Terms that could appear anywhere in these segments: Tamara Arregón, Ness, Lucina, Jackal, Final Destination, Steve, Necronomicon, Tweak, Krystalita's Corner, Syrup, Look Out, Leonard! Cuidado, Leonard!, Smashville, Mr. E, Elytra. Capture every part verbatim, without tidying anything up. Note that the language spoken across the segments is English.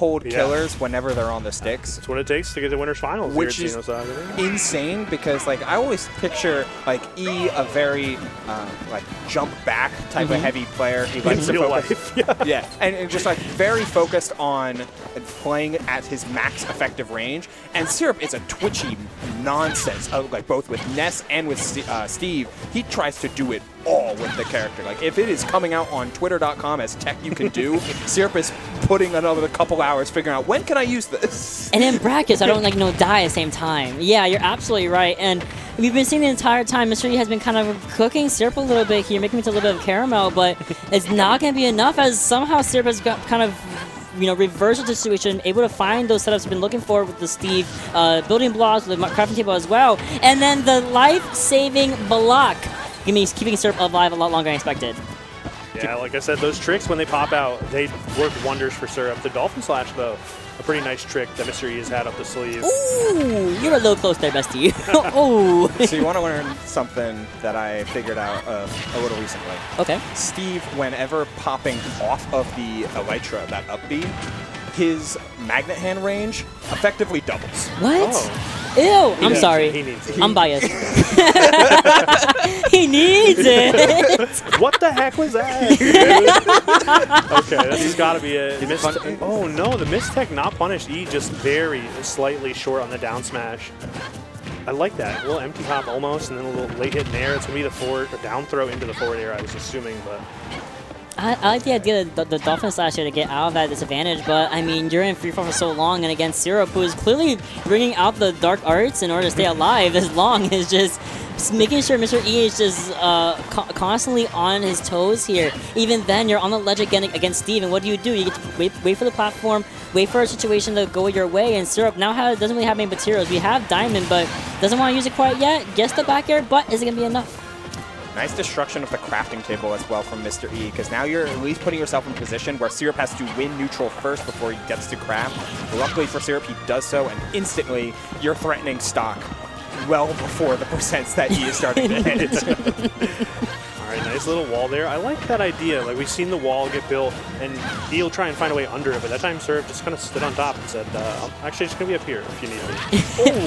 cold yeah. killers whenever they're on the sticks. That's what it takes to get the winner's finals. Which here is insane because, like, I always picture, like, E a very, uh, like, jump back type mm-hmm. of heavy player. He likes to focus. Real life. Yeah. yeah. And, and just, like, very focused on playing at his max effective range. And Syrup is a twitchy nonsense, uh, like, both with Ness and with uh, Steve. He tries to do it all with the character. Like, if it is coming out on twitter dot com as tech you can do, Syrup is putting another couple hours figuring out, when can I use this? And in brackets, I don't like no die at the same time. Yeah, you're absolutely right. And we've been seeing the entire time, Mister E has been kind of cooking Syrup a little bit here, making it a little bit of caramel, but it's not going to be enough as somehow Syrup has got kind of, you know, reversal situation, able to find those setups we've been looking for with the Steve uh, building blocks, with the crafting table as well. And then the life-saving block. Give me keeping Syrup alive a lot longer than I expected. Yeah, like I said, those tricks, when they pop out, they work wonders for Syrup. The Dolphin Slash, though, a pretty nice trick that Mister E has had up the sleeve. Ooh, you're a little close there, bestie. Oh. So you want to learn something that I figured out uh, a little recently. Okay. Steve, whenever popping off of the Elytra, that up B, his magnet hand range effectively doubles. What? Oh. Ew, he I'm sorry. He needs it. I'm biased. He needs it. What the heck was that? Okay, this has got to be a missed. Oh no, the missed tech not punished. E just very slightly short on the down smash. I like that. A little empty hop almost, and then a little late hit in air. It's going to be the forward, or down throw into the forward air, I was assuming, but. I, I like the idea of the, the Dolphin Slash here to get out of that disadvantage, but I mean, you're in freefall for so long, and against Syrup, who is clearly bringing out the dark arts in order to stay alive as long, is just making sure Mister E is just uh, co constantly on his toes here. Even then, you're on the ledge again against Steve, and what do you do? You get to wait, wait for the platform, wait for a situation to go your way, and Syrup now has, doesn't really have many materials. We have Diamond, but doesn't want to use it quite yet. Gets the back air, but is it going to be enough? Nice destruction of the crafting table as well from Mister E, because now you're at least putting yourself in a position where Syrup has to win neutral first before he gets to craft. Luckily for Syrup, he does so, and instantly you're threatening stock well before the percents that E is starting to hit. All right, nice little wall there. I like that idea. Like, we've seen the wall get built, and E will try and find a way under it, but that time Syrup just kind of stood on top and said, uh, actually, it's going to be up here if you need me. Oh!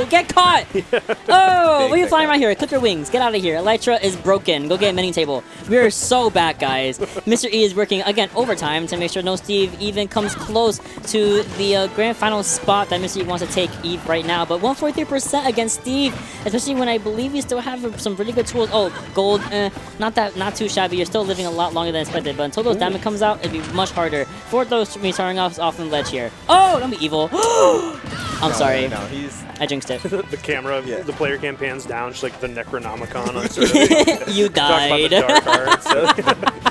Wow! Get caught! Yeah. Oh, what are you flying right here? Clip your wings. Get out of here. Elytra is broken. Go get a mending table. We are so back, guys. Mister E is working, again, overtime to make sure no Steve even comes close to the uh, grand final spot that Mister E wants to take Eve right now. But one forty-three percent against Steve, especially when I believe you still have some really good tools. Oh, gold. Eh, not that, not too shabby. You're still living a lot longer than expected. But until those Ooh. diamond comes out, it'd be much harder. Four throws me starting off off the ledge here. Oh, don't be evil. I'm no, sorry. No, he's... I jinxed it. The camera, yeah. the player cam pans down, just like the Necronomicon. On sort of, like, you died. The, dark arts, so.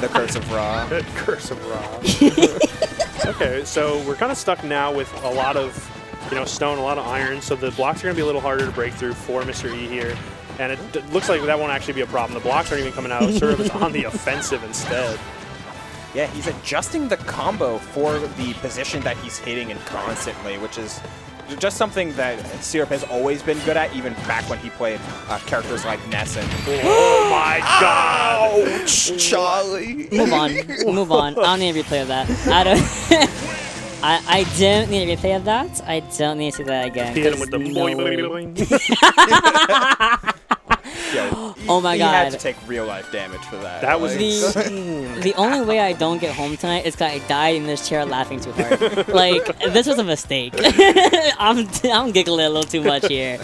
The Curse of Ra. Curse of Ra. Okay, so we're kind of stuck now with a lot of, you know, stone, a lot of iron. So the blocks are going to be a little harder to break through for Mister E here. And it d looks like that won't actually be a problem. The blocks aren't even coming out of Syrup. It's on the offensive instead. Yeah, he's adjusting the combo for the position that he's hitting in constantly, which is just something that Syrup has always been good at, even back when he played uh, characters like Ness and... Oh my god! Ouch, Charlie! Move on. Move on. I don't need a replay of that. I don't... I, I don't need a replay of that. I don't need to see that again. Hit him with the boing, boing, boing. Yo, oh my he god. He had to take real life damage for that. That was like, the, the only way I don't get home tonight is because I died in this chair laughing too hard. Like, this was a mistake. I'm, I'm giggling a little too much here.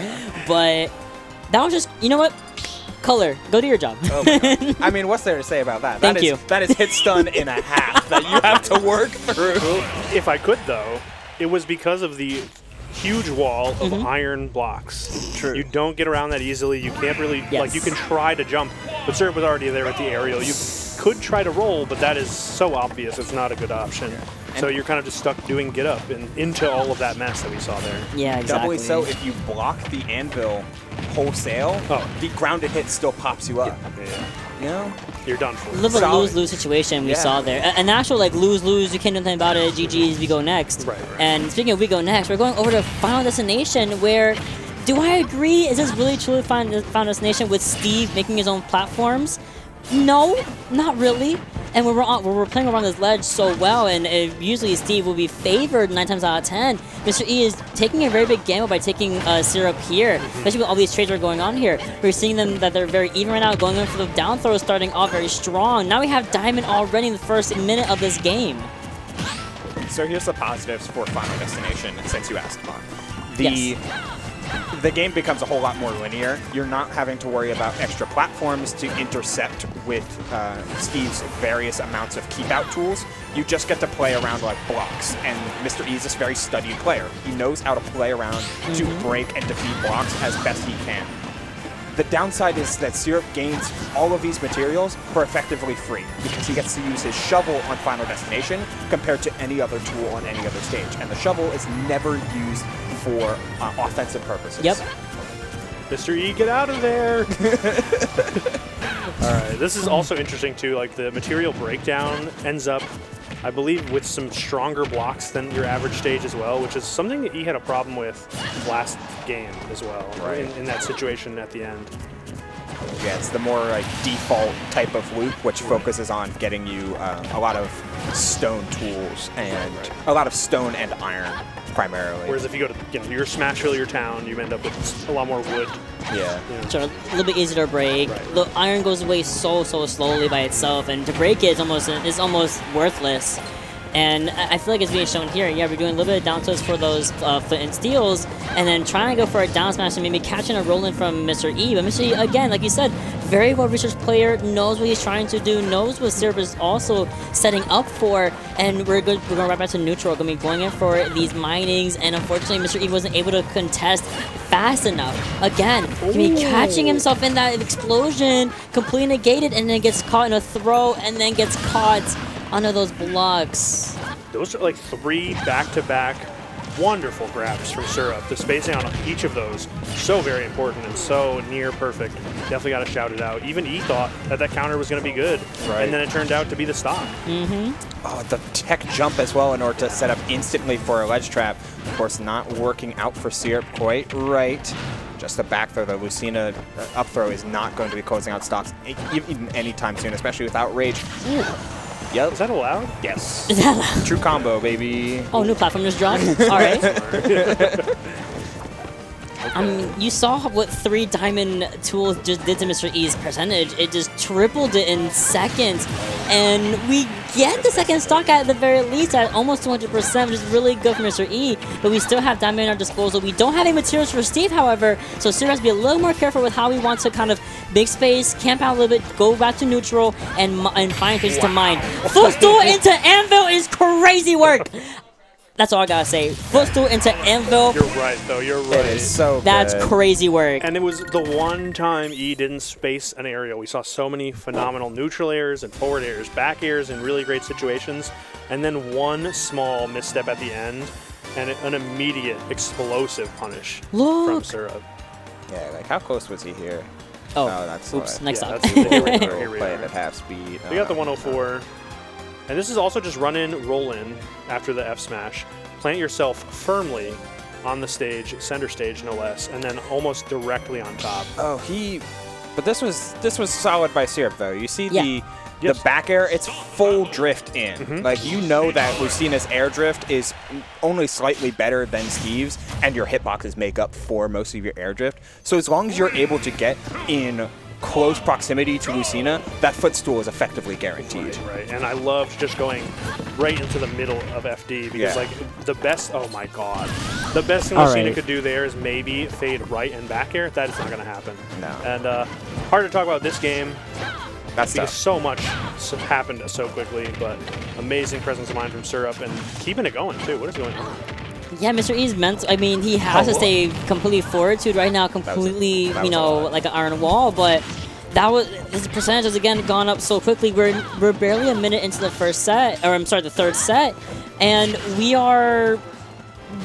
But that was just, you know what? Color, go do your job. Oh my god. I mean, what's there to say about that? Thank that is, you. That is hit stun in a half that you have to work through. If I could, though, it was because of the huge wall of mm-hmm. iron blocks. True. You don't get around that easily. You can't really, yes. like, you can try to jump, but Syrup was already there with the aerial. You could try to roll, but that is so obvious. It's not a good option. Yeah. So you're kind of just stuck doing get up and into all of that mess that we saw there. Yeah, exactly. Doubly so if you block the anvil wholesale, oh. the grounded hit still pops you up. Yeah. Yeah. You know? You're done for. A little bit of a lose-lose situation we yeah. saw there. An actual, like, lose-lose, you can't do anything about it, G G's, we go next. Right, right. And speaking of we go next, we're going over to Final Destination where, do I agree? Is this really truly Final Destination with Steve making his own platforms? No, not really. And we're, on, we're playing around this ledge so well, and it, usually Steve will be favored nine times out of ten. Mister E is taking a very big gamble by taking uh, Syrup here, especially with all these trades that are going on here. We're seeing them that they're very even right now, going in for the down throw, starting off very strong. Now we have Diamond already in the first minute of this game. So here's the positives for Final Destination, since you asked, Mark. The yes. The game becomes a whole lot more linear. You're not having to worry about extra platforms to intercept with uh, Steve's various amounts of keep-out tools. You just get to play around like blocks, and Mister E is this very studied player. He knows how to play around mm-hmm. to break and defeat blocks as best he can. The downside is that Syrup gains all of these materials for effectively free, because he gets to use his shovel on Final Destination compared to any other tool on any other stage. And the shovel is never used for uh, offensive purposes. Yep. Mister E, get out of there! All right, this is also interesting too, like the material breakdown ends up, I believe, with some stronger blocks than your average stage as well, which is something that E had a problem with last game as well, right? In, in that situation at the end. Yeah, it's the more like default type of loop, which focuses on getting you um, a lot of stone tools and right, right. a lot of stone and iron primarily. Whereas if you go to you know, your Smashville, your town, you end up with a lot more wood. Yeah. yeah. So a little bit easier to break. Right. The iron goes away so so slowly by itself, and to break it is almost is almost worthless. And I feel like it's being shown here. Yeah, we're doing a little bit of down throws for those uh, flint and steels, and then trying to go for a down smash and maybe catching a roll in from Mister E. But Mister E, again, like you said, very well-researched player, knows what he's trying to do, knows what Syrup is also setting up for, and we're, good, we're going right back to neutral. We're going to be going in for these minings, and unfortunately, Mister E wasn't able to contest fast enough. Again, he catching himself in that explosion, completely negated, and then gets caught in a throw, and then gets caught under those blocks. Those are like three back-to-back wonderful grabs from Syrup. The spacing on each of those, so very important and so near perfect. Definitely got to shout it out. Even E thought that that counter was going to be good, right. and then it turned out to be the stock. Mm-hmm. Oh, the tech jump as well in order to set up instantly for a ledge trap. Of course, not working out for Syrup quite right. Just the back throw, the Lucina up throw is not going to be closing out stocks even anytime soon, especially without Rage. Ooh. Yep. Is that allowed? Yes. Is that allowed? True combo, baby. Oh, new platform just dropped? All right. Okay. I mean, you saw what three diamond tools just did to Mister E's percentage. It just tripled it in seconds. And we get the second stock at the very least at almost two hundred percent, which is really good for Mister E. But we still have diamond in our disposal. We don't have any materials for Steve, however. So Steve has to be a little more careful with how we want to kind of big space, camp out a little bit, go back to neutral, and, and find things wow. to mine. Footstool into Anvil is crazy work. That's all I gotta say. Footstool into Anvil. You're right, though. You're right. It is so That's good. crazy work. And it was the one time E didn't space an aerial. We saw so many phenomenal neutral airs and forward airs, back airs in really great situations, and then one small misstep at the end, and an immediate explosive punish Look. from Syrup. Yeah, like how close was he here? Oh, no, that's oops! Right. Next yeah, up, that's play at half speed. We got the one oh four. And this is also just run in, roll in after the F smash. Plant yourself firmly on the stage, center stage no less, and then almost directly on top. Oh, he, but this was this was solid by Syrup though. You see yeah. the yes. the back air, it's full drift in. Mm-hmm. Like you know that Lucina's air drift is only slightly better than Steve's, and your hitboxes make up for most of your air drift. So as long as you're able to get in close proximity to Lucina, that footstool is effectively guaranteed. Right, right. And I loved just going right into the middle of F D because yeah. like the best, oh my god, the best thing All Lucina right. could do there is maybe fade right and back air. That is not going to happen. No. And uh, hard to talk about this game. That's because tough. so much happened so quickly, but amazing presence of mind from Syrup and keeping it going too. What is going on? Yeah, Mister E's mental, I mean, he has oh, to stay completely fortitude right now, completely, a, you know, like an iron wall, but that was, his percentage has again gone up so quickly. We're, we're barely a minute into the first set, or I'm sorry, the third set, and we are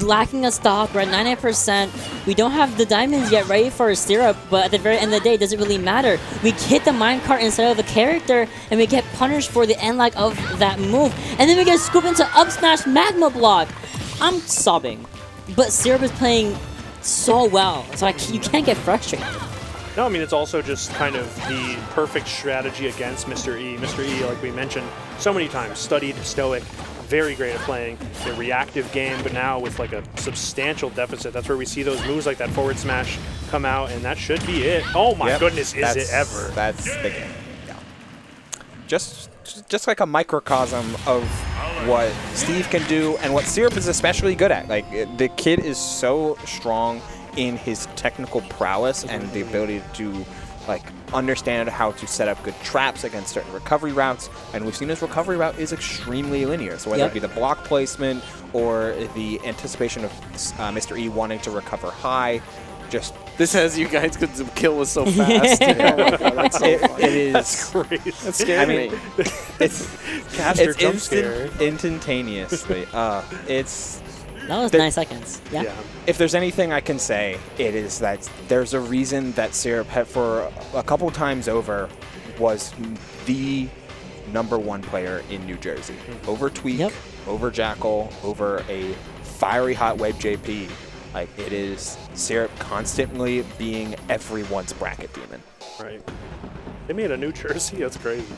lacking a stock. We're at ninety-nine percent. We don't have the diamonds yet ready for Syrup, but at the very end of the day, it doesn't really matter. We hit the minecart instead of the character, and we get punished for the end lag of that move, and then we get scooped into up smash magma block. I'm sobbing, but Syrup is playing so well, so I c you can't get frustrated. No, I mean, it's also just kind of the perfect strategy against Mister E. Mister E, like we mentioned so many times, studied, stoic, very great at playing the reactive game, but now with like a substantial deficit, that's where we see those moves like that forward smash come out, and that should be it. Oh my yep, goodness, is it ever. That's the game. Yeah. Just, just like a microcosm of what Steve can do and what Syrup is especially good at. Like, the kid is so strong in his technical prowess and the ability to like understand how to set up good traps against certain recovery routes, and we've seen his recovery route is extremely linear. So whether yep. it be the block placement or the anticipation of uh, Mister E wanting to recover high, just this has you guys because the kill was so fast. Oh my God, that's so it, it is. That's crazy. That's scary. I mean, it's Caster it's jump instant, scare. instantaneously. Uh, it's. That was there, nine seconds. Yeah. yeah. If there's anything I can say, it is that there's a reason that Syrup had for a couple times over was the number one player in New Jersey. Over Tweak, yep. over Jackal, over a fiery hot web J P. Like, it is Syrup constantly being everyone's bracket demon. Right. They made a New Jersey? That's crazy.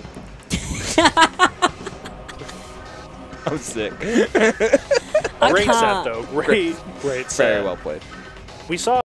I'm sick. Great set, though. Great, great set. Very well played. We saw